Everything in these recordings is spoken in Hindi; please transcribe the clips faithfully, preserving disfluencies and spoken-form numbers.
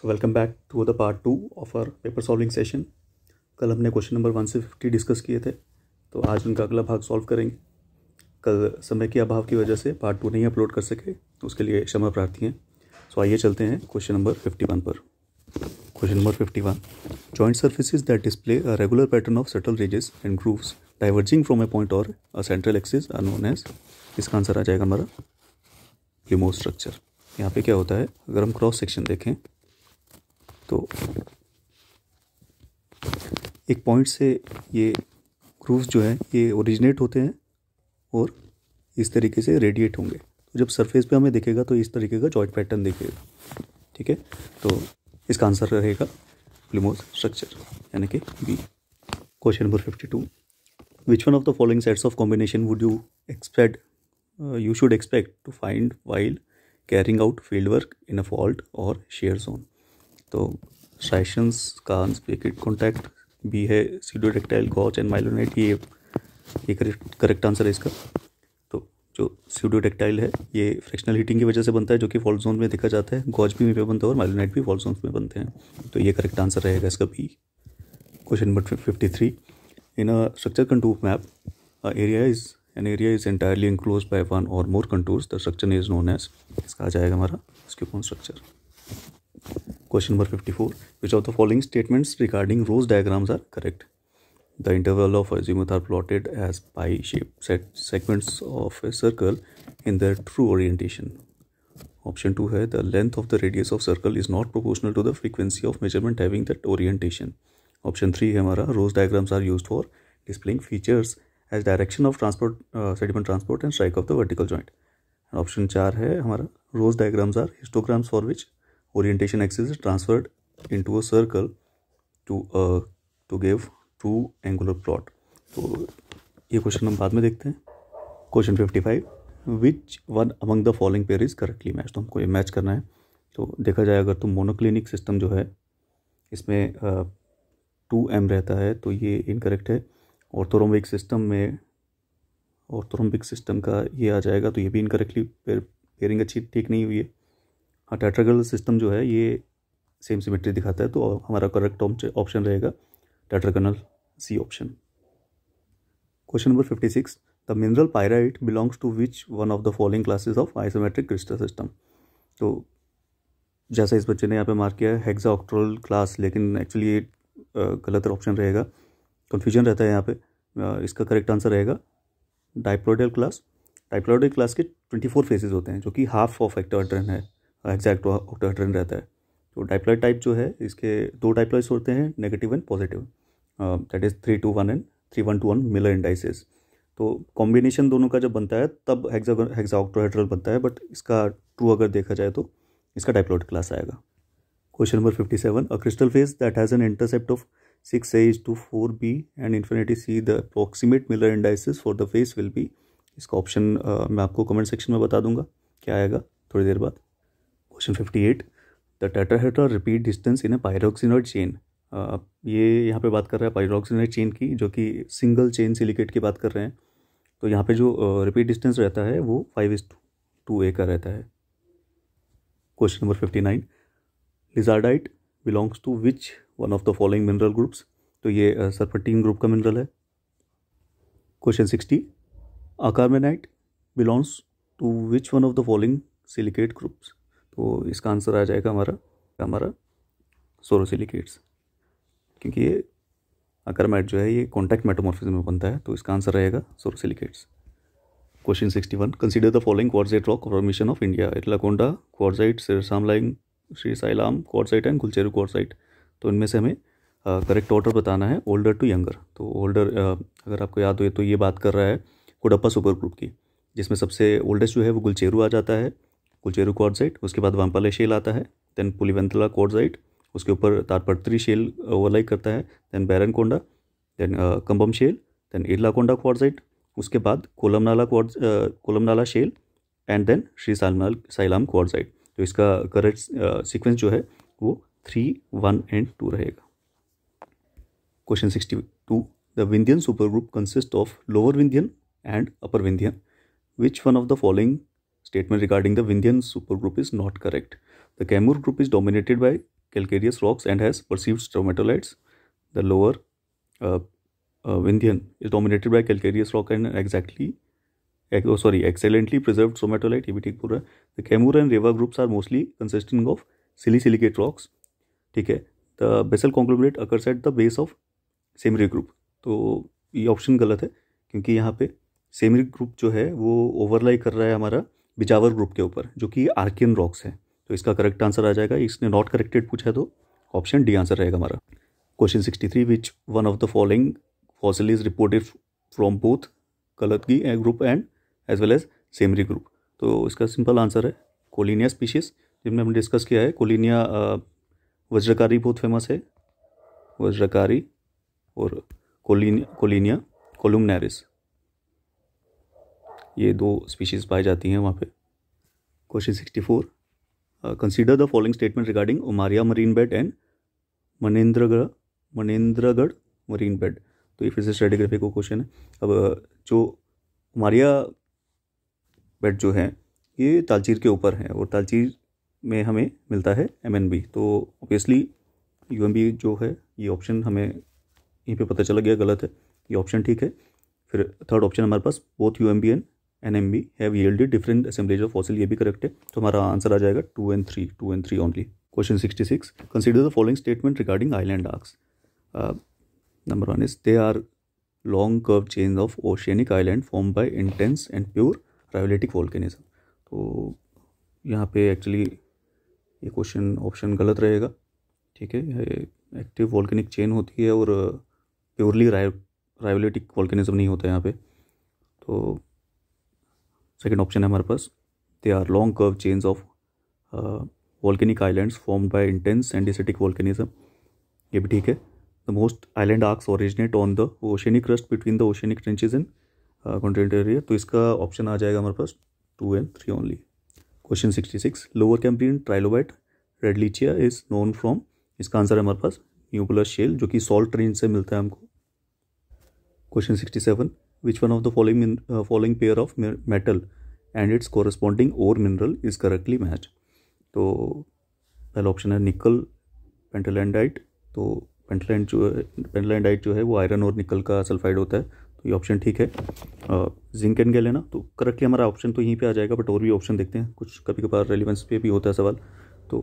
So welcome back to the part two of our paper solving session. कल हमने क्वेश्चन नंबर वन से फिफ्टी डिस्कस किए थे, तो आज उनका अगला भाग सॉल्व करेंगे। कल समय के अभाव की वजह से पार्ट टू नहीं अपलोड कर सके, उसके लिए क्षमा प्रार्थी हैं। सो आइए चलते हैं क्वेश्चन नंबर फिफ्टी वन पर। Question number fifty one joint surfaces that display a regular pattern of subtle ridges and grooves diverging from a point और a central axis are known as. इसका आंसर आ जाएगा हमारा लिमो स्ट्रक्चर। यहाँ पे क्या होता है, अगर हम क्रॉस सेक्शन देखें तो एक पॉइंट से ये ग्रूव्स जो है ये ओरिजिनेट होते हैं और इस तरीके से रेडिएट होंगे। तो जब सरफेस पे हमें दिखेगा तो इस तरीके का जॉइंट पैटर्न दिखेगा, ठीक है। तो इसका आंसर रहेगा लिमोस स्ट्रक्चर, यानी कि B. Question number fifty two which one of the following sets of combination would you expect you should expect to find while carrying out field work in a fault or shear zone. तो striations, cones, bracket contact B है, सीडियोडक्टाइल गॉच एंड माइलोनाइट ये ये करेक्ट करेक्ट आंसर है इसका। तो जो सीडियोडक्टाइल है ये फ्रैक्शनल हीटिंग की वजह से बनता है, जो कि फॉल्ट जोन में देखा जाता है। गॉच भी में बनता है और माइलोनाइट भी फॉल्ट जोन में बनते हैं, तो ये करेक्ट आंसर रहेगा इसका B. Question number fifty three in a structure contour map area is an area is entirely enclosed by one or more contours the structure is known as. इसका आ जाएगा हमारा स्क्यूपॉन structure. Question number fifty four which of the following statements regarding rose diagrams are correct. The interval of azimuth are plotted as pie shape set segments of a circle in the true orientation. Option to है the length of the radius of circle is not proportional to the frequency of measurement having that orientation. Option three है हमारा rose diagrams are use for displaying features as direction of transport sediment transport and strike of the vertical joint. And option चार है हमारा rose diagrams are histograms for which orientation axis is transferred into a circle to uh, to give true angular plot. तो ये क्वेश्चन हम बाद में देखते हैं। Question fifty five which one among the following pair is correctly match. तो हमको ये मैच करना है, तो देखा जाए अगर तो मोनोक्लिनिक सिस्टम जो है इसमें टू एम रहता है तो ये इनकरेक्ट है। ऑर्थोरोम्बिक सिस्टम में ऑर्थोरोम्बिक सिस्टम का ये आ जाएगा, तो ये भी इनकरेक्टली पेयरिंग अच्छी ठीक नहीं हुई है। हाँ, टेट्रागोनल सिस्टम जो है ये सेम सिमेट्री दिखाता है, तो हमारा करेक्ट ऑप्शन रहेगा tetragonal C option. Question number fifty six the mineral pyrite belongs to which one of the following classes of isometric crystal system. तो जैसा इस बच्चे ने यहाँ पे मार्क किया है हेक्साऑक्टाहेड्रल क्लास, लेकिन एक्चुअली ये गलत ऑप्शन रहेगा, कन्फ्यूजन रहता है यहाँ पे। इसका करेक्ट आंसर रहेगा डाइप्लोइडल क्लास। डाइप्लोइडल क्लास के ट्वेंटी फोर फेसेज होते हैं, जो कि हाफ ऑफ हेक्टाहेड्रन है, एक्जैक्ट ऑक्टाहेड्रन रहता है। तो डाइप्लॉइड टाइप जो है इसके दो डाइप्लॉइड्स होते हैं, negative and positive, that is three two one and three one two one Miller indices. तो कॉम्बिनेशन दोनों का जब बनता है तब हेक्सा ऑक्टाहेड्रल बनता है, बट इसका ट्रू अगर देखा जाए तो इसका डाइप्लॉइड क्लास आएगा। Question number fifty seven a crystal face that has an intercept of six as two four B and infinity C the approximate Miller indices for the face will be. इसका ऑप्शन मैं आपको कमेंट सेक्शन में बता दूंगा क्या आएगा थोड़ी देर बाद। Question fifty eight the tetrahedral repeat distance in a pyroxenoid chain. ये यहाँ पे बात कर रहा है पायरोक्सिनॉइड चेन की, जो कि सिंगल चेन सिलिकेट की बात कर रहे हैं। तो यहाँ पे जो रिपीट uh, डिस्टेंस रहता है वो five is two two A का रहता है। Question number fifty nine lizardite belongs to which one of the following mineral groups. तो ये सर्पेंटाइन uh, ग्रुप का मिनरल है। Question sixty akermanite belongs to which one of the following silicate groups. तो इसका आंसर आ जाएगा हमारा हमारा सोरोसिलिकेट्स, क्योंकि ये अकरमेट जो है ये कॉन्टैक्ट मेटामॉर्फिज्म में बनता है, तो इसका आंसर रहेगा sorosilicates. Question sixty one consider the following quartzite rock formation of India Etlakonda quartzite सामलाई Srisailam quartzite and Gulcheru quartzite. तो इनमें से हमें करेक्ट ऑर्डर बताना है, ओल्डर टू यंगर। तो ओल्डर अगर आपको याद हो तो ये बात कर रहा है कोडप्पा सुपर ग्रुप की, जिसमें सबसे ओल्डेस्ट जो है वो गुलचेरू आ जाता है, गुलचेरू क्वार्ट्जाइट, उसके बाद वंपाले शेल आता है, देन पुलिवेंद्ला क्वार्ट्जाइट, उसके ऊपर तार पट्री शेल ओवरलाई करता है, then Bairenkonda, then Cumbum shale, then Etlakonda quartzite, उसके बाद Kolamnala quartz Kolamnala shale and then Srisailam Sailam quartzite. तो इसका करेक्ट सीक्वेंस जो है वो थ्री वन एंड टू रहेगा। Question sixty two the Vindhyan super group consist of lower Vindhyan and upper Vindhyan. Which one of the following statement regarding the Vindhyan supergroup is not correct. The Kamur group is dominated by calcareous rocks and has perceived stromatolites. The lower uh, uh, Vindhyan is dominated by calcareous rock and exactly oh, sorry excellently preserved stromatolite. The Kaimur and Rewa groups are mostly consisting of silicilicate rocks. ठीक है, the basal conglomerate occurs at the base of Semri group. तो ये ऑप्शन गलत है क्योंकि यहाँ पे सेमरी ग्रुप जो है वो ओवरलाई कर रहा है हमारा बिजावर ग्रुप के ऊपर जो कि आर्कियन रॉक्स है, तो इसका करेक्ट आंसर आ जाएगा. इसने नॉट करेक्टेड पूछा तो ऑप्शन डी आंसर रहेगा हमारा. Question sixty three, which one of the following fossil is reported from both Kaladgi group and as well as Semri group. तो इसका सिंपल आंसर है कोलिनिया स्पीशीज, जिनमें हमने डिस्कस किया है. कोलिनिया वज्रकारी बहुत फेमस है, वज्रकारी और कोलिनिया कोलुमनारिस, ये दो स्पीशीज पाई जाती हैं वहाँ पे. Question sixty four, consider the following statement regarding Umaria marine bed and Manendragarh Manendragarh marine bed. तो ये फिर से स्ट्रेटिग्राफी का क्वेश्चन है. अब जो उमारिया बेड जो है ये तालचीर के ऊपर है और तालचीर में हमें मिलता है एम एन बी. तो ऑब्वियसली यू एम बी जो है ये ऑप्शन हमें यहीं पे पता चला गया गलत है, ये ऑप्शन ठीक है. फिर थर्ड ऑप्शन हमारे पास both U M B and N M B have yielded different assemblage of fossil, ये भी करेक्ट है. तो हमारा आंसर आ जाएगा two and three two and three only. Question sixty six, consider the following statement regarding island arcs. Number one is they are long curve chains of oceanic island form by intense and pure rhyolitic volcanism. तो यहाँ पे एक्चुअली ये क्वेश्चन ऑप्शन गलत रहेगा. ठीक है, एक्टिव वोल्केनिक चेन होती है और प्योरली रायो रायोलिटिक वोल्केनिज्म नहीं होता है यहाँ पे. तो सेकेंड ऑप्शन है हमारे पास, they are long curve chains of volcanic islands formed by intense and acidic volcanism, ये भी ठीक है. The most island arcs originate on the oceanic crust between the oceanic trenches and continental area. तो इसका ऑप्शन आ जाएगा हमारे पास two and three only. Question sixty six, lower Cambrian trilobite Redlichia is known from. इसका आंसर है हमारे पास न्यूबुलर शेल जो कि सॉल्ट रेंज से मिलता है हमको. Question sixty seven, which one of the following following pair of metal and its corresponding ore mineral is correctly matched. तो पहला ऑप्शन है निकल पेंटालैंडाइट. तो पेंटालैंड जो है पेंटालैंडाइट जो है वो आयरन और निकल का सल्फाइड होता है, तो ये ऑप्शन ठीक है. जिंक एंड गैलेना, तो करेक्टली हमारा ऑप्शन तो यहीं पे आ जाएगा, बट और भी ऑप्शन देखते हैं, कुछ कभी कभार रेलिवेंस पे भी होता है सवाल. तो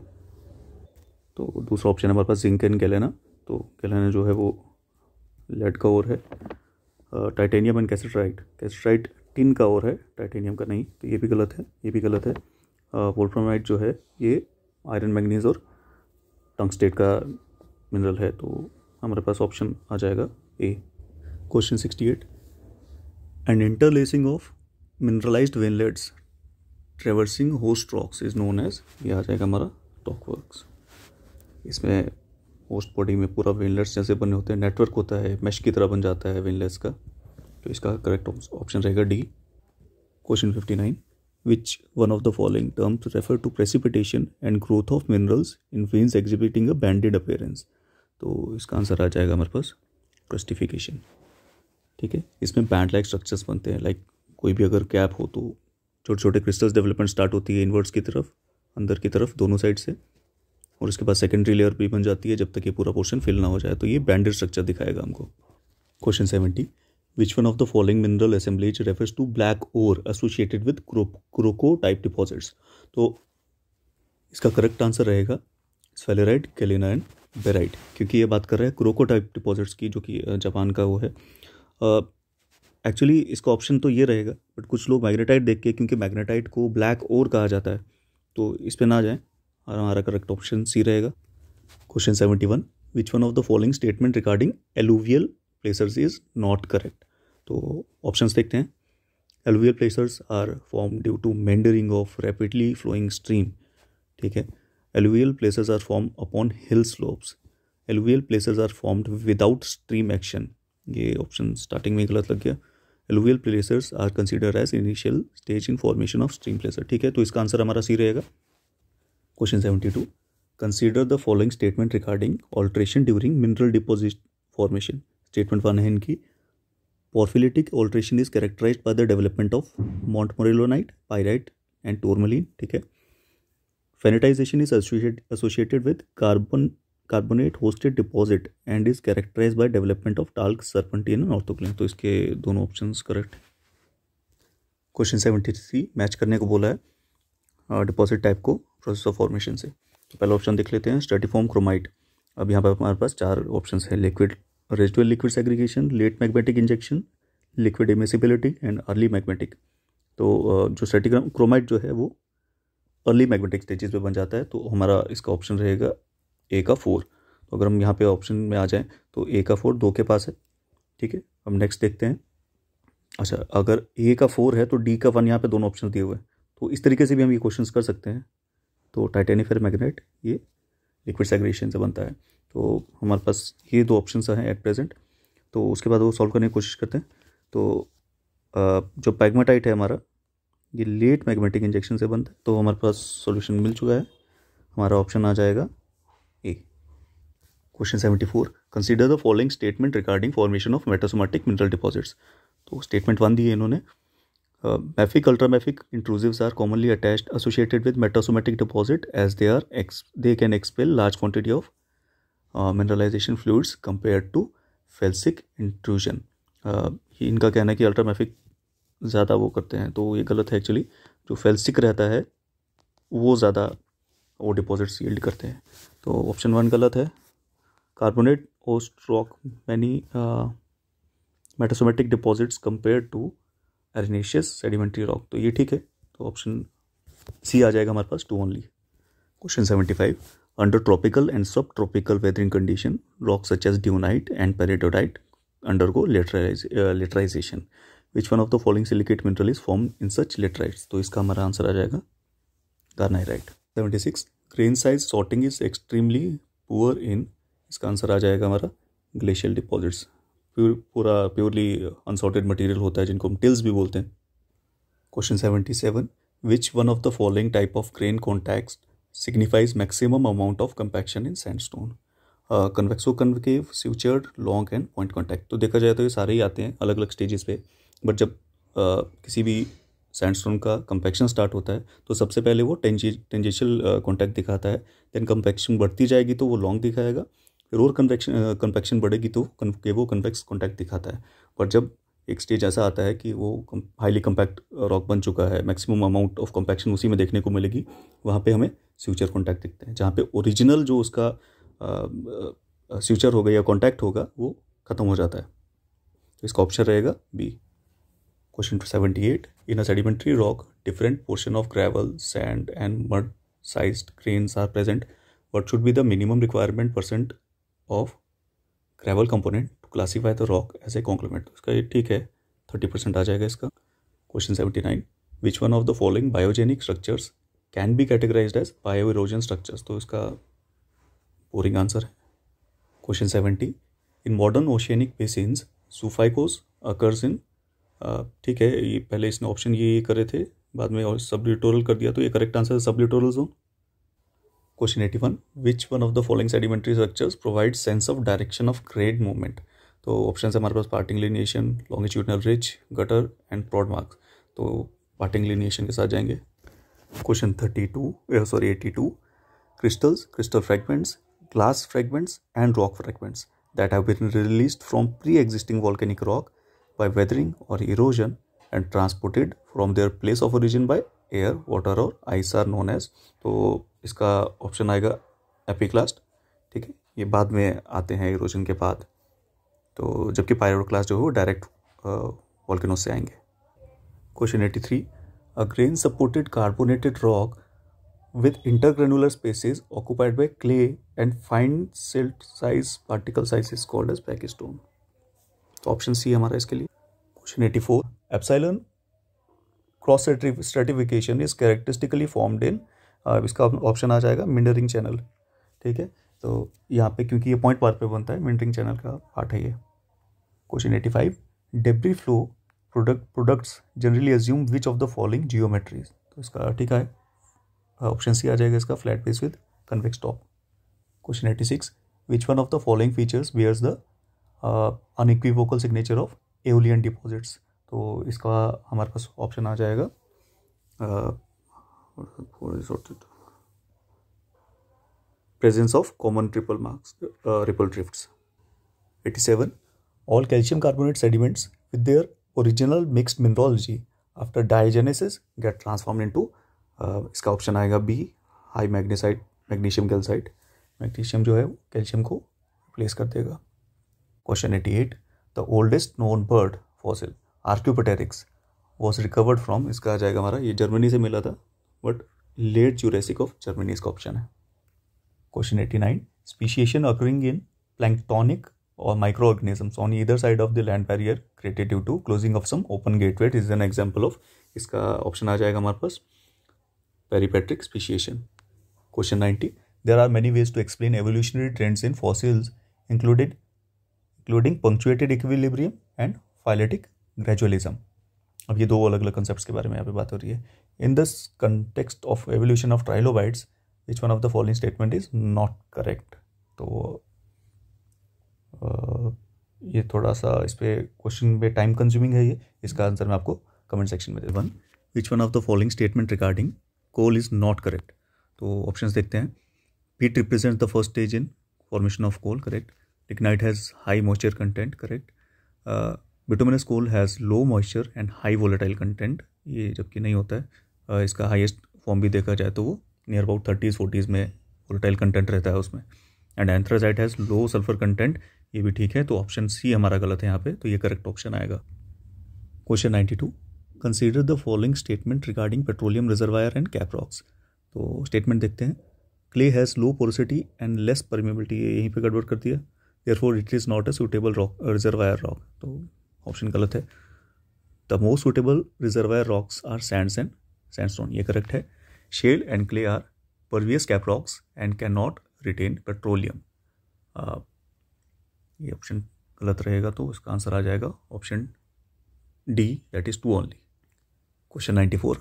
तो दूसरा ऑप्शन हमारे पास जिंक एंड गैलेना. तो गैलेना जो है वो लेड का ओर है. Titanium and cassiterite, cassiterite tin का ओर है, टाइटेनियम का नहीं, तो ये भी गलत है, ये भी गलत है. वोल्फ्रामाइट जो है ये आयरन मैग्नीज और टंगस्टेट का मिनरल है, तो हमारे पास ऑप्शन आ जाएगा A. Question sixty eight, and interlacing of मिनरलाइज्ड veinlets traversing host rocks is known as. ये आ जाएगा हमारा टॉकवर्क्स. इसमें होस्ट बॉडी में पूरा वेनलेट्स जैसे बने होते हैं, नेटवर्क होता है, मैश की तरह बन जाता है वेनलेट्स का, तो इसका करेक्ट ऑप्शन रहेगा D. Question fifty nine, which one of the following terms refer to precipitation and growth of minerals in veins exhibiting a banded appearance. तो इसका आंसर आ जाएगा हमारे पास क्रस्टिफिकेशन. ठीक है, इसमें बैंड लाइक स्ट्रक्चर्स बनते हैं, लाइक कोई भी अगर कैप हो तो छोटे छोटे क्रिस्टल्स डेवलपमेंट स्टार्ट होती है इनवर्ड्स की तरफ, अंदर की तरफ, दोनों साइड से, और इसके बाद सेकेंडरी लेयर भी बन जाती है जब तक ये पूरा पोर्शन फिल ना हो जाए, तो ये बैंडेड स्ट्रक्चर दिखाएगा हमको. Question seventy, which one of the following mineral assemblage refers to black ore associated with Kuroko type deposits. तो इसका करेक्ट आंसर रहेगा स्फेलेराइट, गैलेना एंड बेराइट, क्योंकि ये बात कर रहा है क्रोको टाइप डिपॉजिट्स की जो कि जापान का वो है. एक्चुअली uh, इसका ऑप्शन तो ये रहेगा, बट कुछ लोग मैग्नेटाइट देख के, क्योंकि मैग्नेटाइट को ब्लैक ओर कहा जाता है, तो इस पर ना जाएँ, और हमारा करेक्ट ऑप्शन सी रहेगा. Question seventy one, which one of the following statement regarding alluvial placers is not correct. तो ऑप्शंस देखते हैं. Alluvial placers are form due to meandering of rapidly flowing stream. ठीक है, alluvial placers are form upon hill slopes. Alluvial placers are formed without stream action, ये ऑप्शन स्टार्टिंग में गलत लग गया. Alluvial placers are consider as initial stage in formation of stream placer. ठीक है, तो इसका आंसर हमारा सी रहेगा. Question seventy two, consider the following statement regarding alteration during mineral deposit formation. Statement one है इनकी, porphyritic alteration is characterized by the development of montmorillonite, pyrite and tourmaline. ठीक है, Phenetization is associated associated with carbon carbonate hosted deposit and is characterized by development of talc, serpentine and orthoclinic। तो इसके दोनों options correct. Question seventy three match करने को बोला है डिपॉजिट टाइप को प्रोसेस ऑफ फॉर्मेशन से। तो पहला ऑप्शन देख लेते हैं स्ट्रेटिफॉर्म क्रोमाइट। अब यहाँ पर हमारे पास चार ऑप्शंस हैं liquid residual liquid segregation, late magmatic injection, liquid immiscibility and early magmatic. तो जो स्ट्रेटिक क्रोमाइट जो है वो अर्ली मैग्नेटिक स्टेजेस पे बन जाता है, तो हमारा इसका ऑप्शन रहेगा ए का फोर। तो अगर हम यहाँ पे ऑप्शन में आ जाएं तो ए का फोर दो के पास है, ठीक है। अब नेक्स्ट देखते हैं। अच्छा, अगर ए का फोर है तो डी का वन, यहाँ पे दोनों ऑप्शन दिए हुए हैं, तो इस तरीके से भी हम ये क्वेश्चंस कर सकते हैं। तो टाइटेनिफेर मैग्नेट ये लिक्विड सेग्रीगेशन से बनता है, तो हमारे पास ये दो ऑप्शन हैं एट प्रेजेंट। तो उसके बाद वो सॉल्व करने की कोशिश करते हैं। तो जो पैग्माटाइट है हमारा ये लेट मैग्नेटिक इंजेक्शन से बनता है, तो हमारे पास सॉल्यूशन मिल चुका है, हमारा ऑप्शन आ जाएगा A. Question seventy four consider the following statement regarding formation of metasomatic mineral deposits. तो स्टेटमेंट वन दी है इन्होंने, mafic ultramafic intrusives are commonly attached associated with metasomatic deposit as they are ex they can expel large quantity of mineralization fluids compare to felsic intrusion. इनका कहना है कि अल्ट्रामैफिक ज़्यादा वो करते हैं, तो ये गलत है। एक्चुअली जो फेल्सिक रहता है वो ज़्यादा वो डिपॉजिट्स यील्ड करते हैं, तो ऑप्शन वन गलत है। कार्बोनेट और stroke many metasomatic deposits compare to arenaceous sedimentary rock, तो ये ठीक है, तो ऑप्शन सी आ जाएगा हमारे पास, two only. Question seventy five under tropical and sub tropical weathering condition rock such as dunite and peridotite undergo laterization, which one of the following silicate mineral is form in such laterites. तो इसका हमारा आंसर आ जाएगा garnierite. Seventy six grain size sorting is extremely poor in, इसका आंसर आ जाएगा हमारा ग्लेशियल डिपॉजिट्स। प्योर पूरा प्योरली अनसॉर्टेड मटेरियल होता है जिनको हम टिल्स भी बोलते हैं। Question seventy seven which one of the following type of grain contact signifies maximum amount of compaction in sandstone, convexo concave sutured long and point contact. तो देखा जाए तो ये सारे ही आते हैं अलग अलग स्टेजेस पे, बट जब uh, किसी भी सैंडस्टोन का कंपैक्शन स्टार्ट होता है तो सबसे पहले वो टेंजेंशियल कॉन्टैक्ट दिखाता है, देन कंपैक्शन बढ़ती जाएगी तो वो लॉन्ग दिखाएगा, फिर और कन्वेक्शन कंपैक्शन बढ़ेगी तो वो कन्वेक्स कॉन्टैक्ट दिखाता है। बट जब एक स्टेज ऐसा आता है कि वो हाईली कम्पैक्ट रॉक बन चुका है, मैक्सिमम अमाउंट ऑफ कंपैक्शन उसी में देखने को मिलेगी, वहाँ पर हमें फ्यूचर कॉन्टैक्ट दिखते हैं, जहाँ पर ओरिजिनल जो उसका फ्यूचर uh, होगा या कॉन्टैक्ट होगा वो ख़त्म हो जाता है, तो इसका ऑप्शन रहेगा B. Question seventy eight in a sedimentary rock different portion of gravel sand and mud sized grains are present, what should be the minimum requirement percent of gravel component to classify the rock as a conglomerate. इसका ये ठीक है, थर्टी परसेंट आ जाएगा इसका। Question seventy nine which one of the following biogenic structures can be categorized as bio erosion structures, तो इसका बोरिंग आंसर है। Question seventy in modern oceanic basins Zoophycos occurs in, ठीक है ये पहले इसने ऑप्शन ये करे थे, बाद में और सब लिटोरल कर दिया, तो ये करेक्ट आंसर है sub littoral zone. Question eighty one which one of the following sedimentary structures provide sense of direction of grade movement, तो ऑप्शन है हमारे पास parting lineation, longitudinal ridge, gutter and prod marks, तो पार्टिंग लिनिएशन के साथ जाएंगे। Question thirty two sorry eighty two crystals crystal fragments glass fragments and rock fragments that have been released from pre-existing volcanic rock by weathering or erosion and transported from their place of origin by air, water or ice are known as। तो इसका ऑप्शन आएगा एपिक्लास्ट, ठीक है ये बाद में आते हैं इरोजन के बाद, तो जबकि पायरोक्लास्ट जो है वो डायरेक्ट वॉल्केनो से आएंगे। Question eighty three a grain supported carbonated rock with intergranular spaces occupied by clay and fine silt size particle size is called as packstone, तो ऑप्शन सी हमारा इसके लिए। Question eighty four epsilon cross stratification is characteristically formed in, इसका ऑप्शन आ जाएगा मिंडरिंग चैनल, ठीक है तो यहाँ पे क्योंकि ये पॉइंट पार्ट पे बनता है मिंडरिंग चैनल का पार्ट है ये। Question eighty five debris flow product products generally assume which of the following geometries, तो इसका ठीक है ऑप्शन सी आ जाएगा इसका flat base with convex top. Question eighty six which one of the following features bears the unequivocal signature of aeolian deposits, तो इसका हमारे पास ऑप्शन आ जाएगा presence of common triple marks, uh, ripple drifts. eighty-seven. All calcium carbonate sediments with their original mixed mineralogy after diagenesis get transformed into uh, इसका ऑप्शन आएगा B, high magnesite, magnesium calcite. Magnesium जो है कैल्शियम को रिप्लेस कर देगा. Question eighty eight. The oldest known bird fossil Archaeopteryx was recovered from, इसका आ जाएगा हमारा, ये जर्मनी से मिला था but late Jurassic of Germany इसका ऑप्शन है. Question eighty nine. Speciation occurring in planktonic और micro organisms on either side of the land barrier created due to closing of some open gateway is an example of, इसका ऑप्शन आ जाएगा हमारे पास peripatric speciation. Question ninety. There are many ways to explain evolutionary trends in fossils included including punctuated equilibrium and phyletic gradualism. अब ये दो अलग अलग कंसेप्ट्स के बारे में यहाँ पे बात हो रही है. In this context of evolution of trilobites which one of the following statement is not correct. तो Uh, ये थोड़ा सा इस पर क्वेश्चन पे टाइम कंज्यूमिंग है ये, इसका आंसर मैं आपको कमेंट सेक्शन में दे. One, which one of the following statement regarding coal is not correct. तो ऑप्शंस देखते हैं. Peat represent the first stage in formation of coal, correct. Lignite has high moisture content, correct. Bituminous coal has low moisture and high volatile content, ये जबकि नहीं होता है. uh, इसका हाइएस्ट फॉर्म भी देखा जाए तो वो नियर अबाउट थर्टीज़ फोर्टीज़ में वोलेटाइल कंटेंट रहता है उसमें. And anthracite has low sulphur content, ये भी ठीक है. तो ऑप्शन सी हमारा गलत है यहाँ पे, तो ये करेक्ट ऑप्शन आएगा. Question ninety two. Consider the following statement regarding petroleum reservoir and cap rocks. तो स्टेटमेंट देखते हैं. Clay has low porosity and less permeability, ये यहीं पे गड़बड़ कर दिया. Therefore it is not a suitable rock reservoir rock, तो ऑप्शन गलत है. The most suitable reservoir rocks are sands and sandstone, ये करेक्ट है. Shale and clay are pervious cap rocks and can not retain petroleum, ये ऑप्शन गलत रहेगा. तो इसका आंसर आ जाएगा option D, that is two only. Question ninety four.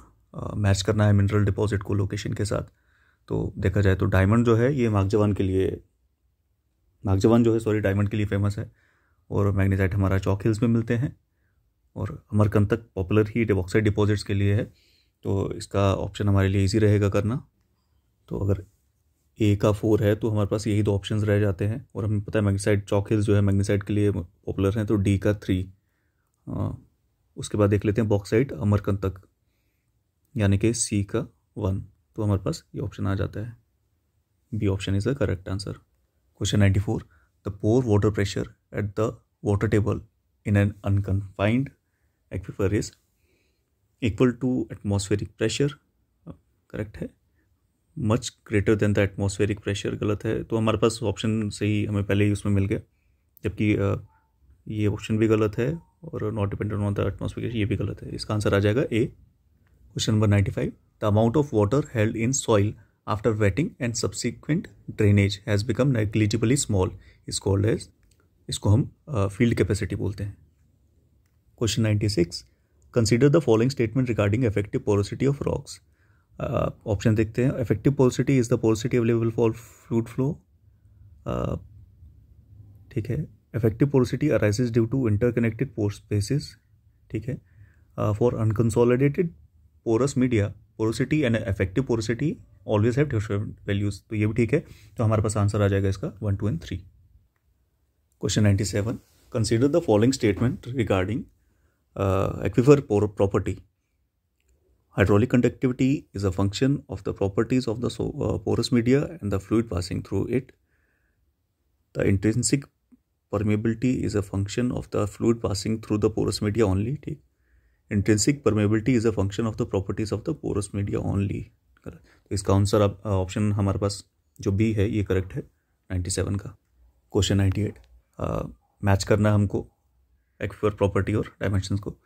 Match करना है मिनरल डिपॉजिट को लोकेशन के साथ. तो देखा जाए तो डायमंड जो है ये नागजवान के लिए नागजवान जो है सॉरी डायमंड के लिए फेमस है, और मैग्नेटाइट हमारा चौक हिल्स में मिलते हैं, और अमरकंतक पॉपुलर ही ऑक्साइड डिपॉजिट्स के लिए है. तो इसका ऑप्शन हमारे लिए ईजी रहेगा करना. तो अगर ए का फोर है तो हमारे पास यही दो ऑप्शंस रह जाते हैं, और हमें पता है मैग्नेसाइट चौक हिल्स जो है मैग्नेसाइट के लिए पॉपुलर हैं, तो डी का थ्री. आ, उसके बाद देख लेते हैं बॉक्साइट अमरकंतक, यानी कि सी का वन. तो हमारे पास ये ऑप्शन आ जाता है, B option is the correct answer. Question ninety four. The pore water pressure at the water table in an unconfined aquifer is equal to atmospheric pressure, correct है. Much greater than the atmospheric pressure गलत है. तो हमारे पास ऑप्शन सही हमें पहले ही उसमें मिल गया, जबकि ये ऑप्शन भी गलत है, और not dependent on the atmosphere ये भी गलत है. इसका आंसर आ जाएगा A. Question number ninety five. The amount of water held in soil after wetting and subsequent drainage has become negligibly small is called as, इसको हम फील्ड uh, कैपेसिटी बोलते हैं. Question ninety six. Consider the following statement regarding effective porosity of rocks. Option uh, देखते हैं. Effective porosity is the porosity available for fluid flow, ठीक है. Effective porosity arises due to interconnected pore spaces, ठीक है. For unconsolidated porous media porosity and effective porosity always have different values, तो ये भी ठीक है. तो हमारे पास आंसर आ जाएगा इसका one two and three. Question ninety seven. Consider the following statement regarding aquifer property. Hydraulic conductivity is a function of the properties of the so, uh, porous media and the fluid passing through it. The intrinsic permeability is a function of the fluid passing through the porous media only. ठीक. Intrinsic permeability is a function of the properties of the porous media only. तो इसका आंसर आप ऑप्शन हमारे पास जो बी है ये करेक्ट है नाइन्टी सेवन का. Question ninety eight. मैच करना है हमको एक्विफर प्रॉपर्टी और डायमेंशंस को.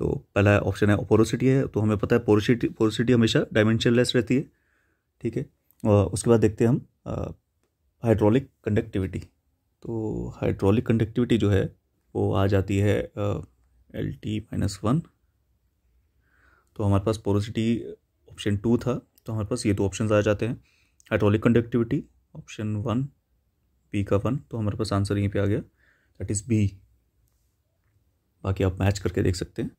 तो पहला ऑप्शन है पोरोसिटी है, तो हमें पता है पोरोसिटी पोरोसिटी हमेशा डायमेंशनलेस रहती है, ठीक है. उसके बाद देखते हैं हम हाइड्रोलिक कंडक्टिविटी. तो हाइड्रोलिक कंडक्टिविटी जो है वो आ जाती है एल टी माइनस वन. तो हमारे पास पोरोसिटी ऑप्शन टू था, तो हमारे पास ये दो ऑप्शंस आ जाते हैं. Hydraulic conductivity option one, B का वन, तो हमारे पास आंसर यहीं पर आ गया, दैट इज़ बी. बाकी आप मैच करके देख सकते हैं.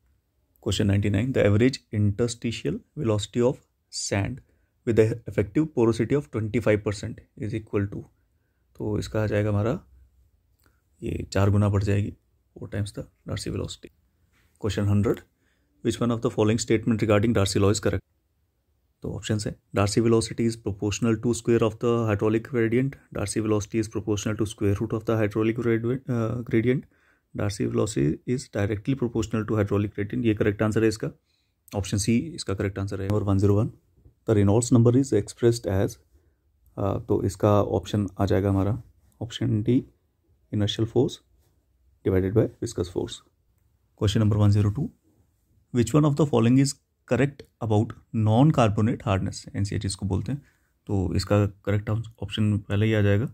Question ninety nine. The average interstitial velocity of sand with the effective porosity of twenty five percent is equal to, तो इसका आ जाएगा हमारा ये चार गुना बढ़ जाएगी, four times the Darcy velocity. Question hundred, which one of the following statement regarding Darcy law is correct. तो ऑप्शंस है Darcy velocity is proportional to square of the hydraulic gradient, Darcy velocity is proportional to square root of the hydraulic gradient, Darcy velocity is directly proportional to hydraulic gradient, ये करेक्ट आंसर है इसका। ऑप्शन सी इसका करेक्ट आंसर है। और one zero one, the Reynolds number is expressed as, तो इसका ऑप्शन आ जाएगा हमारा option D, inertial force divided by viscous force. Question number one zero two, which one of the following is correct about non carbonate hardness, NCH इसको बोलते हैं, तो इसका करेक्ट ऑप्शन पहले ही आ जाएगा,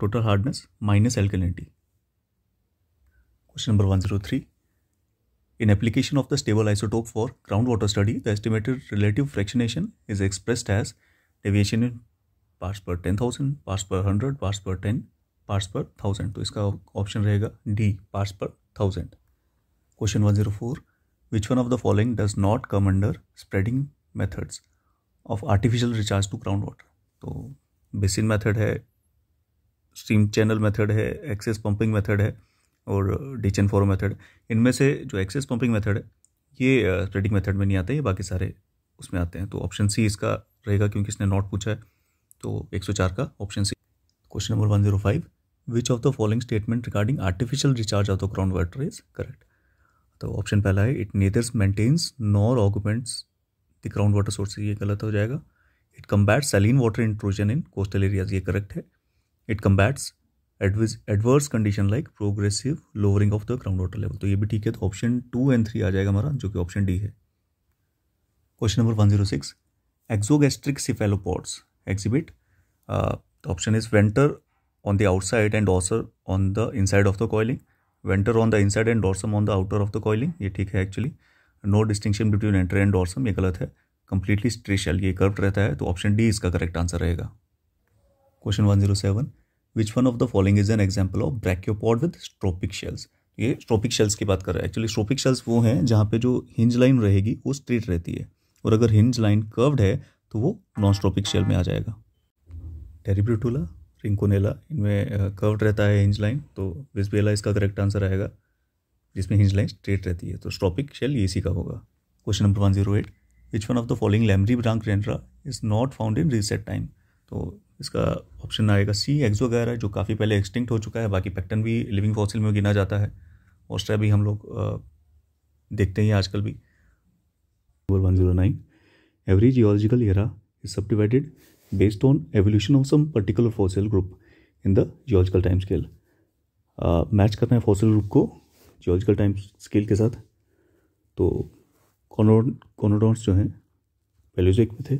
total hardness minus alkalinity. Question number one zero three, in application of the stable isotope for ground water study the estimated relative fractionation is expressed as deviation in parts per ten thousand, parts per hundred, parts per ten, parts per thousand, तो इसका ऑप्शन रहेगा D, parts per thousand. Question one zero four, which one of the following does not come under spreading methods of artificial recharge to groundwater, तो basin method है, stream channel method है, excess pumping method है और ditch and furrow method। इनमें से जो excess pumping method है ये spreading method में नहीं आते, ये बाकी सारे उसमें आते हैं, तो option C इसका रहेगा क्योंकि इसने not पूछा है, तो एक सौ चार का option C। Question number one zero five, which of the following statement regarding artificial recharge of the groundwater is correct, तो ऑप्शन पहला है it neither maintains nor augments the ground water source, ये गलत हो जाएगा। It combats saline water intrusion in coastal areas, ये करेक्ट है। It combats adverse condition like progressive lowering of the ground water level, तो ये भी ठीक है, तो ऑप्शन टू एंड थ्री आ जाएगा हमारा जो कि ऑप्शन डी है। Question number one zero six, exogastric cephalopods exhibit, option is venter on the outside and dorsum on the inside of the coiling, venter on the inside and dorsum on the outer of the coiling, ये ठीक है actually. No distinction between enter and dorsum, ये गलत है। कंप्लीटली स्ट्रेट शेल, ये कर्व्ड रहता है, तो ऑप्शन डी इसका करेक्ट आंसर रहेगा। Question one zero seven, which one of the following is an example of brachiopod with strophic shells, ये स्ट्रोपिक शेल्स की बात कर रहा है एक्चुअली। स्ट्रोपिक शेल्स वो हैं जहाँ पे जो हिंज लाइन रहेगी वो स्ट्रेट रहती है, और अगर हिंज लाइन कर्व्ड है तो वो नॉन स्ट्रोपिक शेल में आ जाएगा। टेरिब्रूटुला, रिंकोनेला, इनमें कर्व्ड रहता है हिंज लाइन, तो विस्बेला इसका करेक्ट आंसर आएगा जिसमें हिंज लाइन स्ट्रेट रहती है, तो स्ट्रोपिक शेल इसी का होगा। Question number one zero eight, which one of the following lamellibranch genera is not found in recent time, तो इसका ऑप्शन आएगा सी, एक्सोगैरा जो काफ़ी पहले एक्सटिंक्ट हो चुका है, बाकी पेक्टन भी लिविंग फॉसिल में गिना जाता है, ऑस्ट्रा भी हम लोग देखते हैं आजकल भी। Number one zero nine, every geological era is subdivided based on evolution of some particular fossil group in the geological time scale, match uh, करना है fossil group को geological time scale के साथ, तो कॉनोडोंट्स जो हैं पैलियोज़ोइक में थे,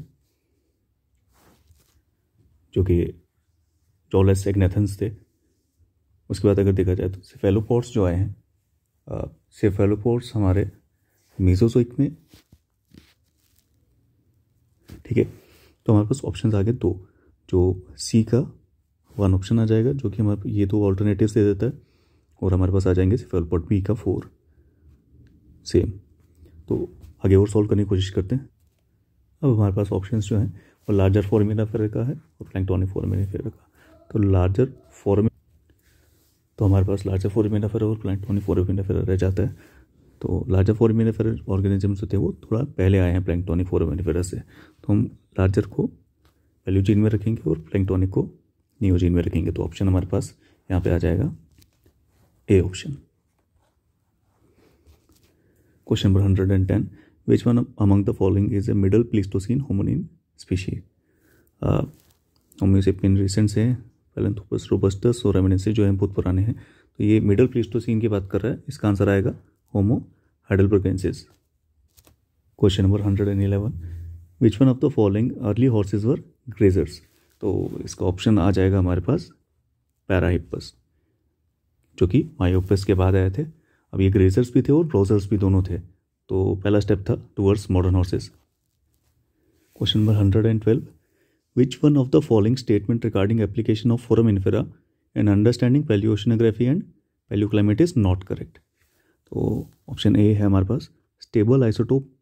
जो कि जॉलेस एग्नेथन्स थे। उसके बाद अगर देखा जाए तो सेफेलोपोड्स जो आए हैं, सेफेलोपोड्स हमारे मेसोजोइक में, ठीक है, तो हमारे पास ऑप्शन आ गए दो, जो सी का वन ऑप्शन आ जाएगा, जो कि हमारे ये दो ऑल्टरनेटिव्स दे देता है, और हमारे पास आ जाएंगे सेफेलोपॉड बी का फोर सेम। तो आगे और सॉल्व करने की कोशिश करते हैं। अब हमारे पास ऑप्शंस जो हैं वो लार्जर फोरामिनिफेरा का है और प्लैंक्टोनिक फोरामिनिफेरा का, तो लार्जर फोरामिन तो हमारे पास लार्जर फोरामिनिफेरा और प्लैंक्टोनिक फोरामिनिफेरा रह जाता है, तो लार्जर फोरामिनिफेरा ऑर्गेनिजम्स होते हैं वो थोड़ा पहले आए हैं प्लैंक्टोनिक फोरामिनिफेरा से, तो हम लार्जर को पैलियोजीन में रखेंगे और प्लैंक्टोनिक को नियोजीन में रखेंगे, तो ऑप्शन हमारे पास यहाँ पे आ जाएगा A option. Question number hundred and ten, which one among the following is a middle Pleistocene hominin species, Homo sapiens recent से, पैलेंथ्रोपस रोबस्टस और रेमिनिसेंस जो हैं बहुत पुराने हैं, तो ये मिडल प्लीस्टोसिन की बात कर रहा है, इसका आंसर आएगा Homo heidelbergensis. Question number one hundred and eleven, which one of the following early horses were grazers, तो इसका ऑप्शन आ जाएगा हमारे पास पैराहिप्पस, जो कि मायोपस के बाद आए थे। अब ये ग्रेजर्स भी थे और ब्राउजर्स भी दोनों थे, तो पहला स्टेप था towards modern horses. Question number one hundred and twelve, which one of the following statement regarding application of foraminifera and understanding पैलियोशनोग्राफी and पैलियोक्लाइमेट is not correct, तो ऑप्शन ए है हमारे पास stable isotope,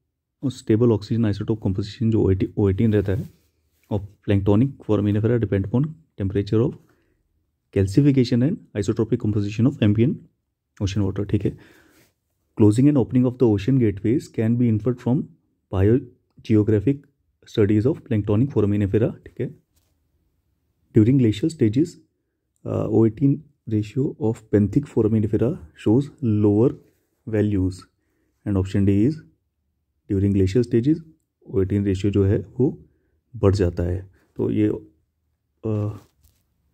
stable oxygen isotope composition जो ओ एटीन रहता है of planktonic foraminifera depend upon temperature of calcification and isotropic composition of ambient ocean water. ठीक है, closing and opening of the ocean gateways can be inferred from biogeographic studies of planktonic foraminifera. ठीक है, during glacial stages uh, O eighteen ratio of benthic foraminifera shows lower values and option D is during glacial stages O eighteen ratio जो है वो बढ़ जाता है. तो ये uh,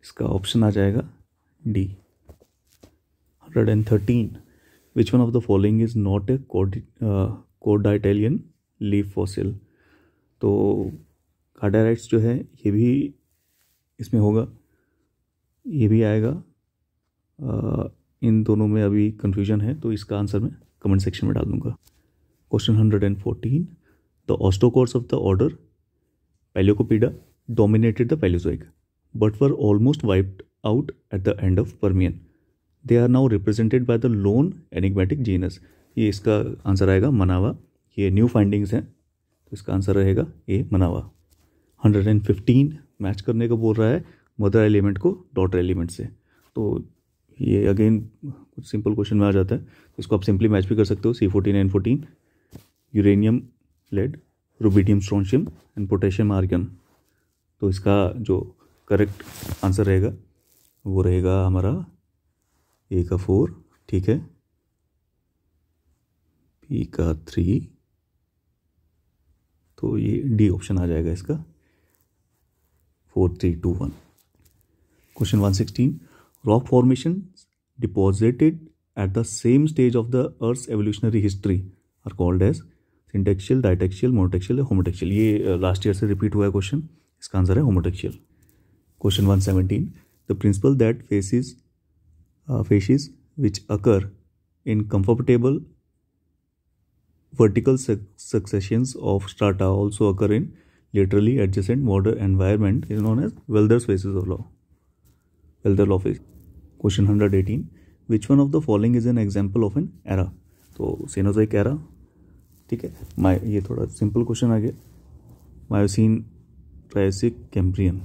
इसका ऑप्शन आ जाएगा D. one hundred thirteen which one of the following is not a corditalian leaf fossil. तो कार्डाइट्स जो है ये भी इसमें होगा, ये भी आएगा. आ, इन दोनों में अभी कंफ्यूजन है तो इसका आंसर मैं कमेंट सेक्शन में डाल दूंगा. Question one hundred fourteen the ostracods of the order Palaeocopida dominated the Palaeozoic but were almost wiped out at the end of Permian. They are now represented by the lone enigmatic genus. ये इसका आंसर आएगा मनावा. ये न्यू फाइंडिंग्स हैं तो इसका आंसर रहेगा ए मनावा. one hundred fifteen मैच करने का बोल रहा है मदर एलिमेंट को डॉटर एलिमेंट से. तो ये अगेन कुछ सिंपल क्वेश्चन में आ जाता है तो इसको आप सिंपली मैच भी कर सकते हो. C fourteen N fourteen uranium lead rubidium strontium and potassium argon. तो इसका जो करेक्ट आंसर रहेगा वो रहेगा हमारा ए का फोर, ठीक है, बी का थ्री, तो ये डी ऑप्शन आ जाएगा इसका four three two one. Question one sixteen rock formation deposited at the same stage of the earth's evolutionary history are called as syntaxial diataxial monotaxial homotaxial. ये लास्ट ईयर से रिपीट हुआ है क्वेश्चन, इसका आंसर है होमोटेक्शियल. Question one seventeen the principle that facies uh, facies which occur in comfortable vertical su successions of strata also occur in laterally adjacent water environment is known as Welder's facies law. Welder law facies. Question one eighteen which one of the following is an example of an era. तो Cenozoic era, ठीक है, माय ये थोड़ा सिंपल क्वेश्चन आ गया. मायोसिन ट्रायोसिक कैम्ब्रियन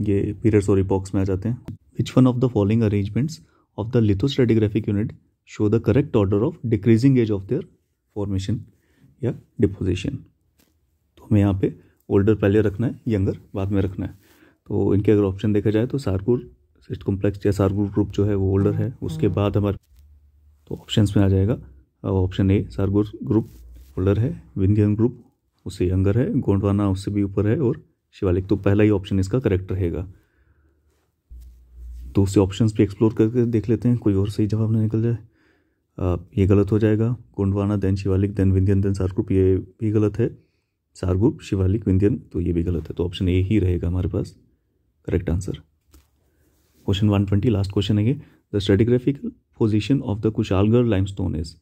ये पीरियड सॉरी बॉक्स में आ जाते हैं. Which one of the following arrangements of the lithostratigraphic unit show the correct order of decreasing age of their formation या डिपोजिशन. तो हमें यहाँ पे ओल्डर पहले रखना है, यंगर बाद में रखना है. तो इनके अगर ऑप्शन देखा जाए तो सार्कुर सिस्ट कॉम्प्लेक्स या सार्कुर ग्रुप जो है वो ओल्डर है, उसके बाद हमारे तो ऑप्शन में आ जाएगा ऑप्शन ए सार्कुर ग्रुप ओल्डर है, विंध्यन ग्रुप उससे यंगर है, गोंडवाना उससे भी ऊपर है और शिवालिक. तो पहला ही ऑप्शन इसका करेक्ट रहेगा. दूसरे ऑप्शंस भी एक्सप्लोर करके देख लेते हैं, कोई और सही जवाब ना निकल जाए. आ, ये गलत हो जाएगा. Gondwana then Siwalik then Vindhyan then सारग्रुप, ये भी गलत है. सारग्रुप शिवालिक विंध्यन, तो ये भी गलत है. तो ऑप्शन ए ही रहेगा हमारे पास correct answer. Question one twenty last question है ये. The stratigraphical position of the Kushalgarh limestone is.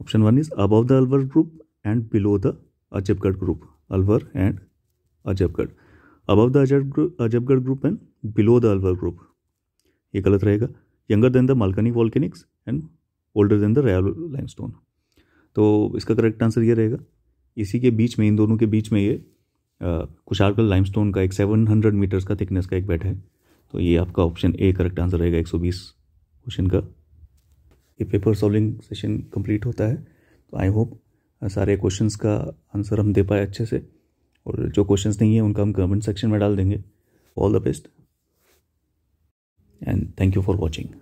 Option one is above the Alwar group and below the Ajabgarh group. Alwar and Ajabgarh, above the Ajabgarh group and below the Alwar group, ये गलत रहेगा. Younger than the Malani volcanics and older than the Raialo limestone, तो इसका करेक्ट आंसर ये रहेगा. इसी के बीच में, इन दोनों के बीच में ये कुशालगढ़ लाइमस्टोन का एक सात सौ मीटर्स का थिकनेस का एक बेड है. तो ये आपका ऑप्शन ए करेक्ट आंसर रहेगा एक सौ बीस क्वेश्चन का. ये पेपर सॉल्विंग सेशन कंप्लीट होता है. तो आई होप सारे क्वेश्चंस का आंसर हम दे पाए अच्छे से, और जो क्वेश्चंस नहीं है उनका हम कमेंट सेक्शन में डाल देंगे. All the best and thank you for watching.